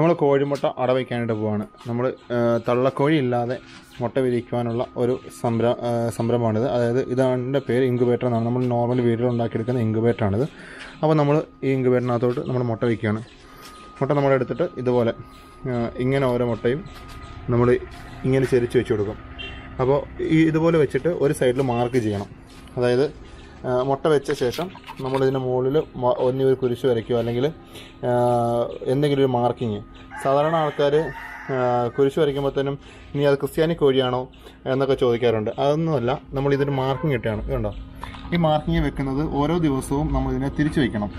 നമ്മൾ കോഴിമുട്ട അടവയ്ക്കാനായിട്ട് പോവാണ്. നമ്മൾ തള്ളക്കോഴിയില്ലാതെ മുട്ട വിരിക്കുവാനുള്ള ഒരു സംരംഭമാണിത്. അതായത് ഇതിൻ്റെ പേര് ഇൻക്യുബേറ്റർ എന്നാണ്. നമ്മൾ നോർമൽ വീട്ടിലുണ്ടാക്കിയെടുക്കുന്ന ഇൻക്യുബേറ്ററാണിത്. അപ്പോൾ നമ്മൾ ഈ ഇൻക്യുബേറ്ററിനകത്തോട്ട് നമ്മൾ മുട്ട വയ്ക്കുകയാണ്. മുട്ട നമ്മളെടുത്തിട്ട് ഇതുപോലെ ഇങ്ങനെ ഓരോ മുട്ടയും നമ്മൾ ഇങ്ങനെ ചെരിച്ച് വെച്ച് കൊടുക്കും. അപ്പോൾ ഈ ഇതുപോലെ വെച്ചിട്ട് ഒരു സൈഡിൽ മാർക്ക് ചെയ്യണം. അതായത് മുട്ട വെച്ച ശേഷം നമ്മളിതിൻ്റെ മുകളിൽ ഒന്നൊരു കുരിശ് വരയ്ക്കുക, അല്ലെങ്കിൽ എന്തെങ്കിലും ഒരു മാർക്കിങ്. സാധാരണ ആൾക്കാർ കുരിശ് വരയ്ക്കുമ്പോഴത്തേനും ഇനി അത് ക്രിസ്ത്യാനി കോഴിയാണോ എന്നൊക്കെ ചോദിക്കാറുണ്ട്. അതൊന്നുമല്ല, നമ്മളിതിൻ്റെ മാർക്കിങ് ഇട്ടാണ്. ഇതുണ്ടോ, ഈ മാർക്കിങ് വെക്കുന്നത് ഓരോ ദിവസവും നമ്മളിതിനെ തിരിച്ചു വയ്ക്കണം.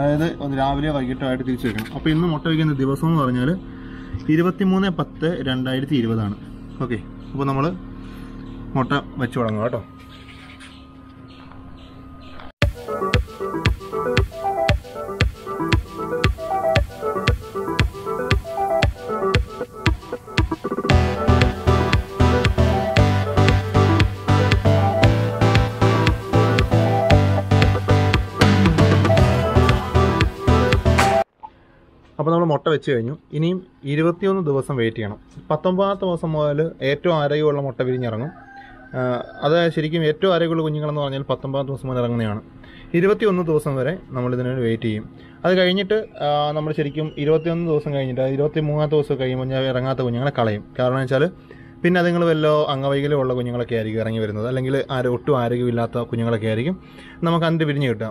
അതായത് രാവിലെ വൈകിട്ടായിട്ട് തിരിച്ചു വയ്ക്കണം. അപ്പോൾ ഇന്ന് മുട്ട വയ്ക്കുന്ന ദിവസം എന്ന് പറഞ്ഞാൽ 23/10/2020 ഓക്കെ. അപ്പോൾ നമ്മൾ മുട്ട വെച്ച് തുടങ്ങുക കേട്ടോ. അപ്പോൾ നമ്മൾ മുട്ട വെച്ച് കഴിഞ്ഞു. ഇനിയും 21 ദിവസം വെയിറ്റ് ചെയ്യണം. 19ാമത്തെ ദിവസം മുതൽ ഏറ്റവും ആരോഗ്യമുള്ള മുട്ട വിരിഞ്ഞിറങ്ങും. അത് ശരിക്കും ഏറ്റവും ആരോഗ്യമുള്ള കുഞ്ഞുങ്ങളെന്ന് പറഞ്ഞാൽ 19ാമത്തെ ദിവസം മുതൽ ഇറങ്ങുന്നതാണ്. 21 ദിവസം വരെ നമ്മളിതിന് വെയിറ്റ് ചെയ്യും. അത് കഴിഞ്ഞിട്ട് നമ്മൾ ശരിക്കും 21 ദിവസം കഴിഞ്ഞിട്ട് 23ാമത്തെ ദിവസം കഴിയുമ്പോൾ ഞാൻ ഇറങ്ങാത്ത കുഞ്ഞുങ്ങളെ കളയും. കാരണം വെച്ചാൽ പിന്നെ അതുങ്ങൾ വല്ല അംഗവൈകല്യം ഉള്ള കുഞ്ഞുങ്ങളൊക്കെ ആയിരിക്കും ഇറങ്ങി വരുന്നത്, അല്ലെങ്കിൽ ഒട്ടും ആരോഗ്യമില്ലാത്ത കുഞ്ഞുങ്ങളൊക്കെ ആയിരിക്കും നമുക്ക് അതിൻ്റെ വിരിഞ്ഞ് കിട്ടുക.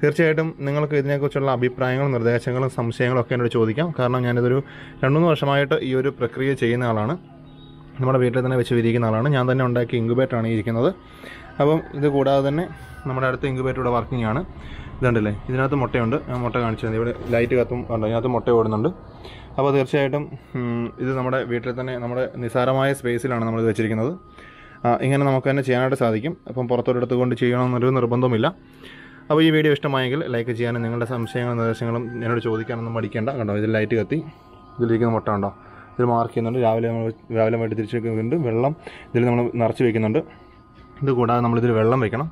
തീർച്ചയായിട്ടും നിങ്ങൾക്ക് ഇതിനെക്കുറിച്ചുള്ള അഭിപ്രായങ്ങളും നിർദ്ദേശങ്ങളും സംശയങ്ങളും ഒക്കെ എന്നോട് ചോദിക്കാം. കാരണം ഞാനിതൊരു 2-3 വർഷമായിട്ട് ഈ ഒരു പ്രക്രിയ ചെയ്യുന്ന ആളാണ്. നമ്മുടെ വീട്ടിൽ തന്നെ വെച്ച് വിരിക്കുന്ന ആളാണ്. ഞാൻ തന്നെ ഉണ്ടാക്കിയ ഇൻക്യുബേറ്ററാണ് ഇരിക്കുന്നത്. അപ്പം ഇത് കൂടാതെ തന്നെ നമ്മുടെ അടുത്ത ഇൻക്യുബേറ്ററുടെ വർക്കിംഗ് ആണ്. ഇതുണ്ടല്ലേ, ഇതിനകത്ത് മുട്ടയുണ്ട്. ഞാൻ മുട്ട കാണിച്ചു തന്നെ, ഇവിടെ ലൈറ്റ് കത്തും ഉണ്ട്, ഇതിനകത്ത് മുട്ട ഓടുന്നുണ്ട്. അപ്പോൾ തീർച്ചയായിട്ടും ഇത് നമ്മുടെ വീട്ടിൽ തന്നെ നമ്മുടെ നിസ്സാരമായ സ്പേസിലാണ് നമ്മളിത് വെച്ചിരിക്കുന്നത്. ഇങ്ങനെ നമുക്ക് തന്നെ ചെയ്യാനായിട്ട് സാധിക്കും. അപ്പം പുറത്തൊരിടത്ത് കൊണ്ട് ചെയ്യണമെന്നൊരു നിർബന്ധമില്ല. അപ്പോൾ ഈ വീഡിയോ ഇഷ്ടമായെങ്കിൽ ലൈക്ക് ചെയ്യാനും നിങ്ങളുടെ സംശയങ്ങളും നിർദ്ദേശങ്ങളും എന്നോട് ചോദിക്കാനൊന്നും മടിക്കേണ്ട. കണ്ടോ, ഇതിൽ ലൈറ്റ് കത്തി, ഇതിലിരിക്കുന്ന മുട്ട ഉണ്ടോ, ഇതിൽ മാർക്ക് ചെയ്യുന്നുണ്ട്. രാവിലെ വേണ്ടി തിരിച്ച് വെക്കുന്നുണ്ട്. വെള്ളം ഇതിൽ നമ്മൾ നിറച്ച് വയ്ക്കുന്നുണ്ട്. ഇത് കൂടാതെ നമ്മളിതിൽ വെള്ളം വയ്ക്കണം.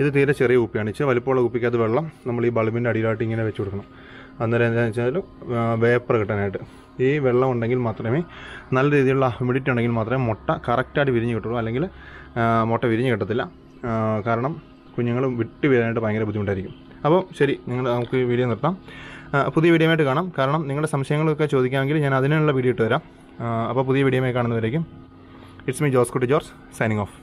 ഇത് തീരെ ചെറിയ കുപ്പിയാണ്. ഇച്ചിരി വലിപ്പമുള്ള കുപ്പിക്കകത്ത് വെള്ളം നമ്മൾ ഈ ബൾബിൻ്റെ അടിയിലായിട്ട് ഇങ്ങനെ വെച്ച് കൊടുക്കണം. അന്നേരം എന്താണെന്ന് വെച്ചാൽ വേപ്പർ കിട്ടാനായിട്ട് ഈ വെള്ളം ഉണ്ടെങ്കിൽ മാത്രമേ, നല്ല രീതിയിലുള്ള ഹ്യൂമിഡിറ്റി ഉണ്ടെങ്കിൽ മാത്രമേ മുട്ട കറക്റ്റായിട്ട് വിരിഞ്ഞ് കിട്ടുള്ളൂ. അല്ലെങ്കിൽ മുട്ട വിരിഞ്ഞ് കിട്ടത്തില്ല. കാരണം കുഞ്ഞുങ്ങൾ വിട്ടു വരാനായിട്ട് ഭയങ്കര ബുദ്ധിമുട്ടായിരിക്കും. അപ്പോൾ ശരി, നമുക്ക് ഈ വീഡിയോ നിർത്താം. പുതിയ വീഡിയോയുമായിട്ട് കാണാം. കാരണം നിങ്ങളുടെ സംശയങ്ങളൊക്കെ ചോദിക്കാമെങ്കിൽ ഞാൻ അതിനുള്ള വീഡിയോ ഇട്ട് തരാം. അപ്പോൾ പുതിയ വീഡിയോയുമായി കാണുന്നവരേക്കും. It's me Joskutty George, signing of.